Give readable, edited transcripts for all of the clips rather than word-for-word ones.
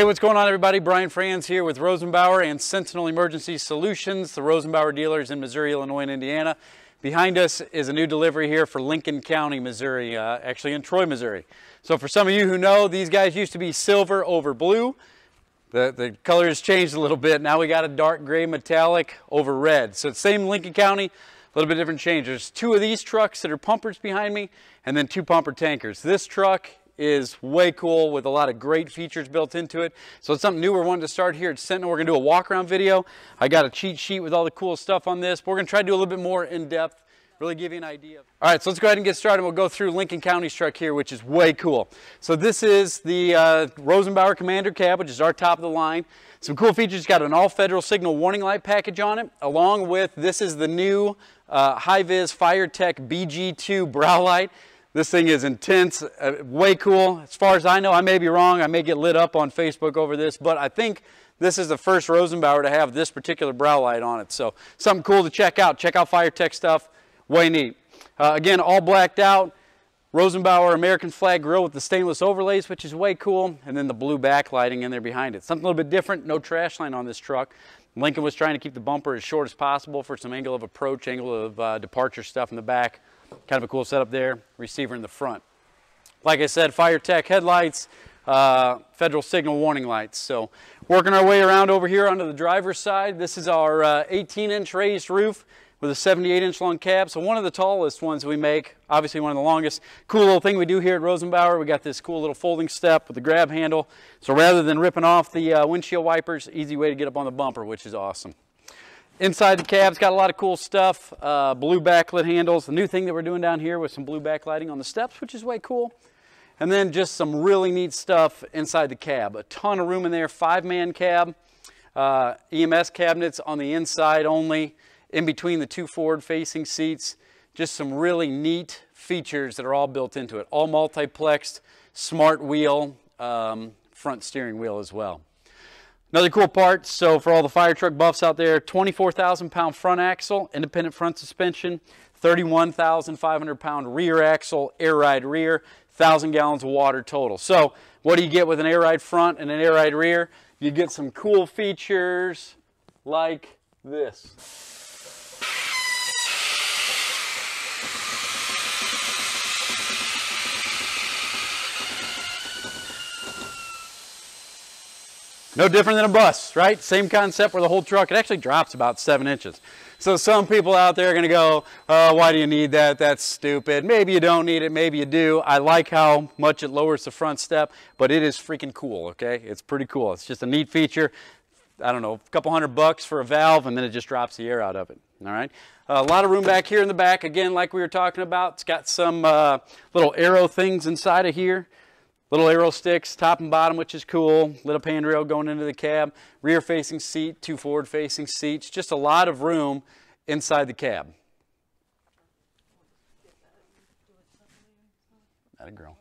Hey, what's going on, everybody? Brian Franz here with Rosenbauer and Sentinel Emergency Solutions, the Rosenbauer dealers in Missouri, Illinois, and Indiana. Behind us is a new delivery here for Lincoln County, Missouri, actually in Troy, Missouri. So for some of you who know, these guys used to be silver over blue. The color has changed a little bit. Now we got a dark gray metallic over red. So same Lincoln County, a little bit different change. There's two of these trucks that are pumpers behind me, and then two pumper tankers. This truck is way cool with a lot of great features built into it. So it's something new we're wanting to start here at Sentinel. We're gonna do a walk around video. I got a cheat sheet with all the cool stuff on this. But we're gonna try to do a little bit more in depth, really give you an idea. All right, so let's go ahead and get started. We'll go through Lincoln County's truck here, which is way cool. So this is the Rosenbauer Commander Cab, which is our top of the line. Some cool features. It's got an all Federal Signal warning light package on it, along with, this is the new HiViz FireTech BG2 brow light. This thing is intense, way cool. As far as I know, I may be wrong, I may get lit up on Facebook over this, but I think this is the first Rosenbauer to have this particular brow light on it. So something cool to check out. Check out FireTech stuff, way neat. Again, all blacked out, Rosenbauer American flag grill with the stainless overlays, which is way cool, and then the blue backlighting in there behind it. Something a little bit different, no trash line on this truck. Lincoln was trying to keep the bumper as short as possible for some angle of approach, angle of departure stuff in the back. Kind of a cool setup there, receiver in the front. Like I said, FireTech headlights, Federal Signal warning lights. So working our way around over here onto the driver's side. This is our 18-inch raised roof with a 78-inch long cab. So one of the tallest ones we make, obviously one of the longest. Cool little thing we do here at Rosenbauer. We got this cool little folding step with the grab handle. So rather than ripping off the windshield wipers, easy way to get up on the bumper, which is awesome. Inside the cab's got a lot of cool stuff, blue backlit handles, the new thing that we're doing down here with some blue backlighting on the steps, which is way cool. And then just some really neat stuff inside the cab. A ton of room in there, 5-man cab, EMS cabinets on the inside only, in between the two forward-facing seats. Just some really neat features that are all built into it. All multiplexed, smart wheel, front steering wheel as well. Another cool part, so for all the fire truck buffs out there, 24,000-pound front axle, independent front suspension, 31,500-pound rear axle, air ride rear, 1,000 gallons of water total. So what do you get with an air ride front and an air ride rear? You get some cool features like this. No different than a bus, right? Same concept where the whole truck, it actually drops about 7 inches. So some people out there are gonna go, oh, why do you need that? That's stupid. Maybe you don't need it, maybe you do. I like how much it lowers the front step, but it is freaking cool, okay? It's pretty cool. It's just a neat feature. I don't know, a couple $100 for a valve, and then it just drops the air out of it, all right? A lot of room back here in the back. Again, like we were talking about, it's got some little arrow things inside of here. Little aero sticks, top and bottom, which is cool. Little handrail going into the cab. Rear-facing seat, two forward-facing seats. Just a lot of room inside the cab. Not a girl.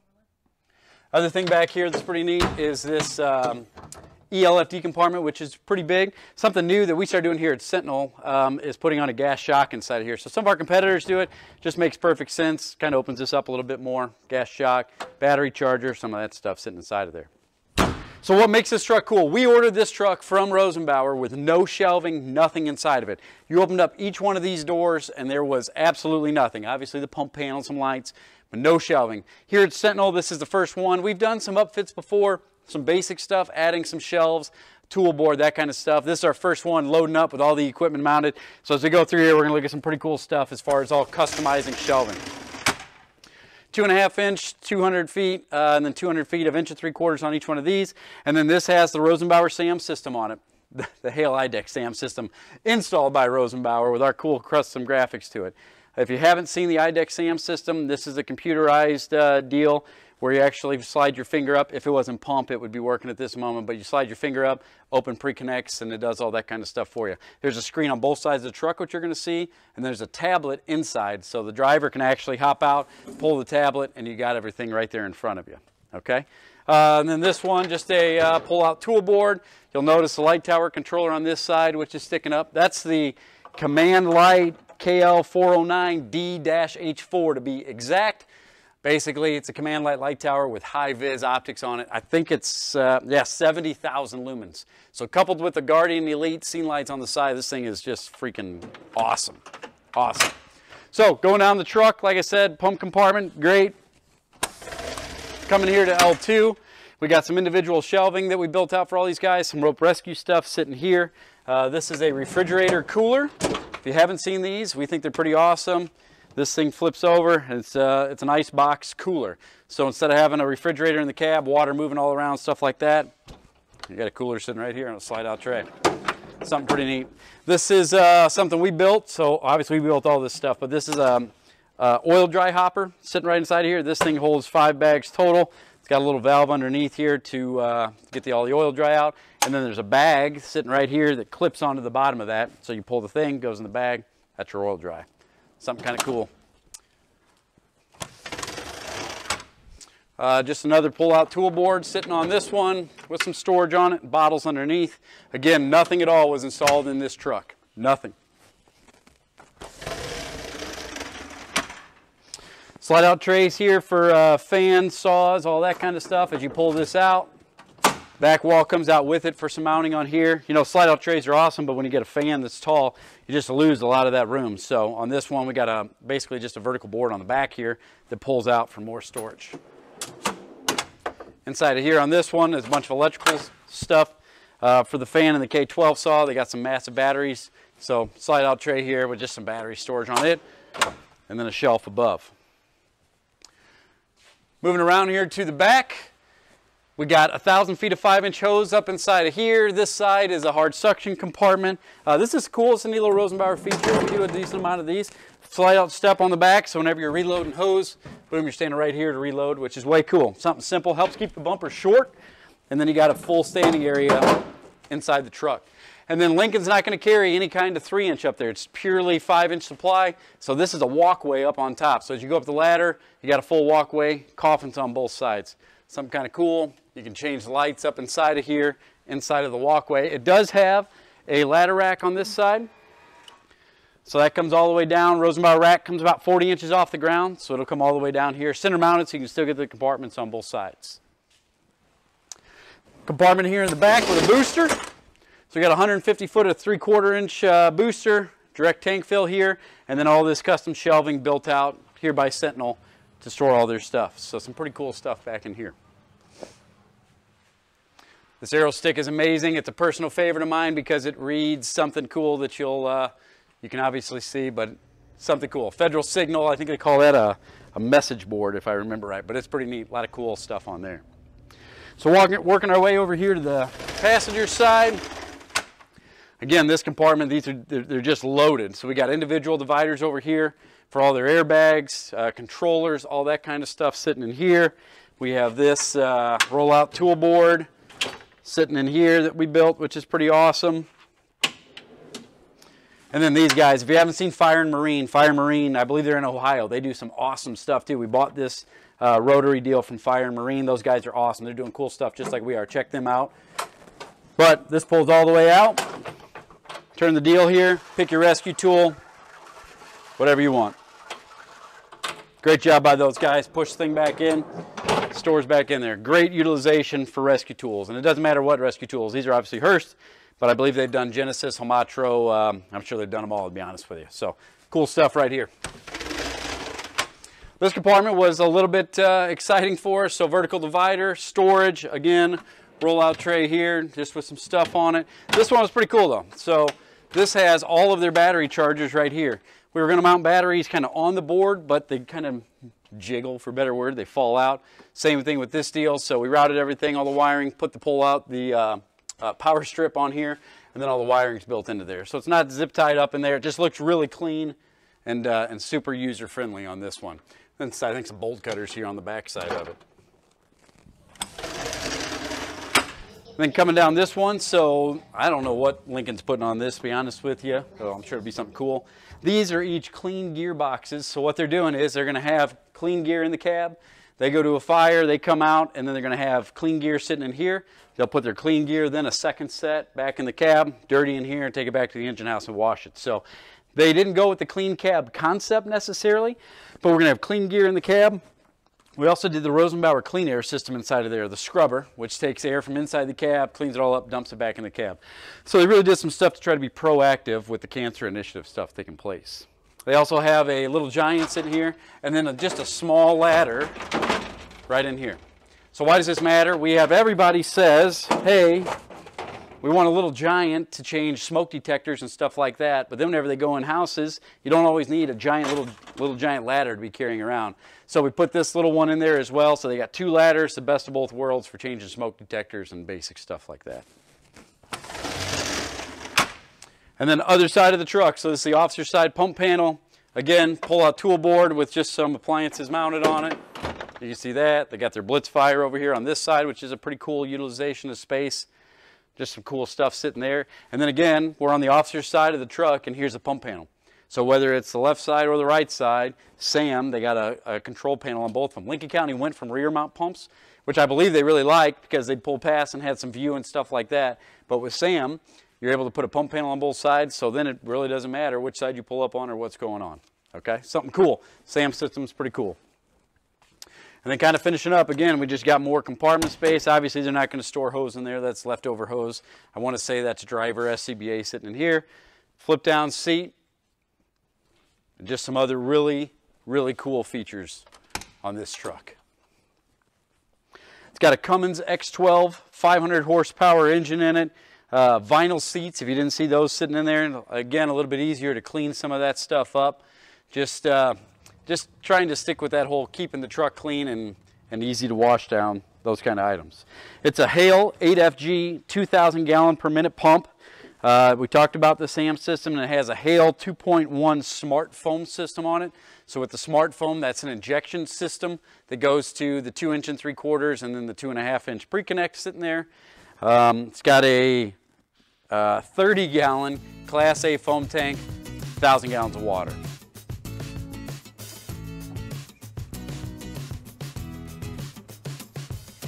Other thing back here that's pretty neat is this ELFD compartment, which is pretty big. Something new that we started doing here at Sentinel is putting on a gas shock inside of here. So some of our competitors do it. Just makes perfect sense. Kind of opens this up a little bit more. Gas shock, battery charger, some of that stuff sitting inside of there. So what makes this truck cool? We ordered this truck from Rosenbauer with no shelving, nothing inside of it. You opened up each one of these doors and there was absolutely nothing. Obviously the pump panel, some lights, but no shelving. Here at Sentinel, this is the first one. We've done some upfits before. Some basic stuff, adding some shelves, tool board, that kind of stuff. This is our first one loading up with all the equipment mounted. So as we go through here, we're gonna look at some pretty cool stuff as far as all customizing shelving. 2.5 inch, 200 feet, and then 200 feet of 1 3/4 inches on each one of these. And then this has the Rosenbauer SAM system on it. The Hale IDEX SAM system installed by Rosenbauer with our cool custom graphics to it. If you haven't seen the IDEX SAM system, this is a computerized deal where you actually slide your finger up. If it wasn't pump, it would be working at this moment, but you slide your finger up, open pre-connects, and it does all that kind of stuff for you. There's a screen on both sides of the truck, which you're gonna see, and there's a tablet inside, so the driver can actually hop out, pull the tablet, and you got everything right there in front of you, okay? And then this one, just a pull-out tool board. You'll notice the light tower controller on this side, which is sticking up. That's the Command Light KL409D-H4 to be exact. Basically, it's a Command Light light tower with HiViz optics on it. I think it's, yeah, 70,000 lumens. So coupled with the Guardian Elite scene lights on the side, this thing is just freaking awesome. Awesome. So going down the truck, like I said, pump compartment, great. Coming here to L2, we got some individual shelving that we built out for all these guys, some rope rescue stuff sitting here. This is a refrigerator cooler. If you haven't seen these, we think they're pretty awesome. This thing flips over, and it's an ice box cooler. So instead of having a refrigerator in the cab, water moving all around, stuff like that, you got a cooler sitting right here on a slide-out tray. Something pretty neat. This is something we built, so obviously we built all this stuff, but this is an oil dry hopper sitting right inside here. This thing holds 5 bags total. It's got a little valve underneath here to get all the oil dry out, and then there's a bag sitting right here that clips onto the bottom of that. So you pull the thing, goes in the bag, that's your oil dry. Something kind of cool. Just another pull-out tool board sitting on this one with some storage on it, bottles underneath. Again, nothing at all was installed in this truck. Nothing. Slide-out trays here for fans, saws, all that kind of stuff. As you pull this out, back wall comes out with it for some mounting on here. You know, slide out trays are awesome, but when you get a fan that's tall, you just lose a lot of that room. So on this one, we got a, basically just a vertical board on the back here that pulls out for more storage. Inside of here on this one is a bunch of electrical stuff for the fan and the K12 saw. They got some massive batteries. So slide out tray here with just some battery storage on it, and then a shelf above. Moving around here to the back. We got 1,000 feet of 5-inch hose up inside of here. This side is a hard suction compartment. This is cool. It's a neat little Rosenbauer feature. We do a decent amount of these. Slide out step on the back, so whenever you're reloading hose, boom, you're standing right here to reload, which is way cool. Something simple, helps keep the bumper short, and then you got a full standing area inside the truck. And then Lincoln's not going to carry any kind of 3-inch up there. It's purely 5-inch supply, so this is a walkway up on top. So as you go up the ladder, you got a full walkway, coffins on both sides. Something kind of cool. You can change the lights up inside of here, inside of the walkway. It does have a ladder rack on this side. So that comes all the way down. Rosenbauer rack comes about 40 inches off the ground, so it'll come all the way down here. Center mounted, so you can still get the compartments on both sides. Compartment here in the back with a booster. So we got 150 foot of 3/4 inch booster, direct tank fill here, and then all this custom shelving built out here by Sentinel to store all their stuff. So some pretty cool stuff back in here. This aero stick is amazing. It's a personal favorite of mine because it reads something cool that you'll, you can obviously see, but something cool. Federal Signal, I think they call that a message board if I remember right, but it's pretty neat. A lot of cool stuff on there. So working our way over here to the passenger side. Again, this compartment, these are, they're just loaded. So we got individual dividers over here for all their airbags, controllers, all that kind of stuff sitting in here. We have this rollout tool board sitting in here that we built, which is pretty awesome. And then these guys, if you haven't seen Fire and Marine, I believe they're in Ohio. They do some awesome stuff too. We bought this rotary deal from Fire and Marine. Those guys are awesome. They're doing cool stuff just like we are. Check them out. But this pulls all the way out. Turn the deal here, pick your rescue tool, whatever you want. Great job by those guys. Push the thing back in, stores back in there. Great utilization for rescue tools. And it doesn't matter what rescue tools. These are obviously Hurst, but I believe they've done Genesis, Homatro. I'm sure they've done them all, to be honest with you. So cool stuff right here. This compartment was a little bit exciting for us. So vertical divider, storage, again, rollout tray here, just with some stuff on it. This one was pretty cool though. So this has all of their battery chargers right here. We were going to mount batteries kind of on the board, but they kind of jiggle, for a better word. They fall out. Same thing with this deal. So we routed everything, all the wiring, put the pull out, the power strip on here, and then all the wiring's built into there. So it's not zip tied up in there. It just looks really clean and super user friendly on this one. And I think some bolt cutters here on the back side of it. And then coming down this one, so I don't know what Lincoln's putting on this, to be honest with you. So I'm sure it'll be something cool. These are each clean gear boxes. So what they're doing is they're going to have clean gear in the cab. They go to a fire, they come out, and then they're going to have clean gear sitting in here. They'll put their clean gear, then a second set back in the cab, dirty in here, and take it back to the engine house and wash it. So they didn't go with the clean cab concept necessarily, but we're going to have clean gear in the cab. We also did the Rosenbauer clean air system inside of there, the scrubber, which takes air from inside the cab, cleans it all up, dumps it back in the cab. So they really did some stuff to try to be proactive with the cancer initiative stuff taking place. They also have a little giant sitting here, and then just a small ladder right in here. So why does this matter? We have everybody says, hey, we want a little giant to change smoke detectors and stuff like that, but then whenever they go in houses, you don't always need a giant little giant ladder to be carrying around. So we put this little one in there as well, so they got two ladders, the best of both worlds for changing smoke detectors and basic stuff like that. And then the other side of the truck, so this is the officer side pump panel. Again, pull out tool board with just some appliances mounted on it. You can see that. They got their blitz fire over here on this side, which is a pretty cool utilization of space. Just some cool stuff sitting there. And then again, we're on the officer's side of the truck, and here's the pump panel. So whether it's the left side or the right side, SAM, they got a control panel on both of them. Lincoln County went from rear mount pumps, which I believe they really liked because they'd pull past and had some view and stuff like that. But with SAM, you're able to put a pump panel on both sides, so then it really doesn't matter which side you pull up on or what's going on. Okay, something cool. SAM system's pretty cool. And then kind of finishing up, again, we just got more compartment space. Obviously, they're not going to store hose in there. That's leftover hose. I want to say that's driver SCBA sitting in here. Flip down seat. And just some other really, really cool features on this truck. It's got a Cummins X12 500 horsepower engine in it. Vinyl seats, if you didn't see those sitting in there. And again, a little bit easier to clean some of that stuff up. Just trying to stick with that whole keeping the truck clean and easy to wash down, those kind of items. It's a Hale 8FG 2,000 gallon per minute pump. We talked about the SAM system, and it has a Hale 2.1 Smart Foam system on it. So with the Smart Foam, that's an injection system that goes to the 2 inch and 3/4 and then the 2.5 inch pre-connect sitting there. It's got a 30 gallon Class A foam tank, 1,000 gallons of water.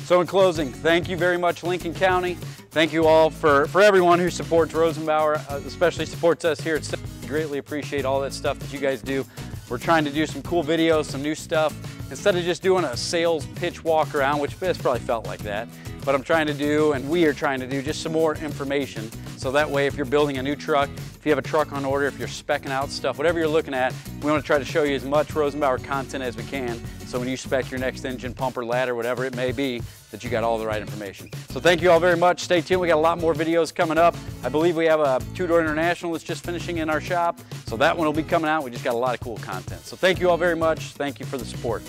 So in closing, thank you very much, Lincoln County. Thank you all for everyone who supports Rosenbauer, especially supports us here at SAM. We greatly appreciate all that stuff that you guys do. We're trying to do some cool videos, some new stuff. Instead of just doing a sales pitch walk around, which this probably felt like that, but I'm trying to do, and we are trying to do, just some more information. So that way, if you're building a new truck, if you have a truck on order, if you're specking out stuff, whatever you're looking at, we want to try to show you as much Rosenbauer content as we can. So when you spec your next engine, pumper, ladder, whatever it may be, that you got all the right information. So thank you all very much. Stay tuned. We got a lot more videos coming up. I believe we have a two-door international that's just finishing in our shop. So that one will be coming out. We just got a lot of cool content. So thank you all very much. Thank you for the support.